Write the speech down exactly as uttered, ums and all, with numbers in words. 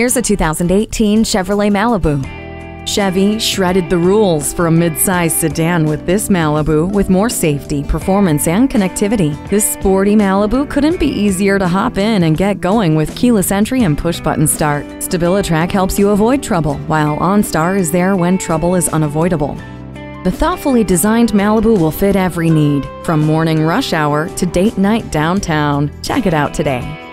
Here's a two thousand eighteen Chevrolet Malibu. Chevy shredded the rules for a mid-size sedan with this Malibu, with more safety, performance, and connectivity. This sporty Malibu couldn't be easier to hop in and get going with keyless entry and push-button start. StabiliTrak helps you avoid trouble, while OnStar is there when trouble is unavoidable. The thoughtfully designed Malibu will fit every need, from morning rush hour to date night downtown. Check it out today.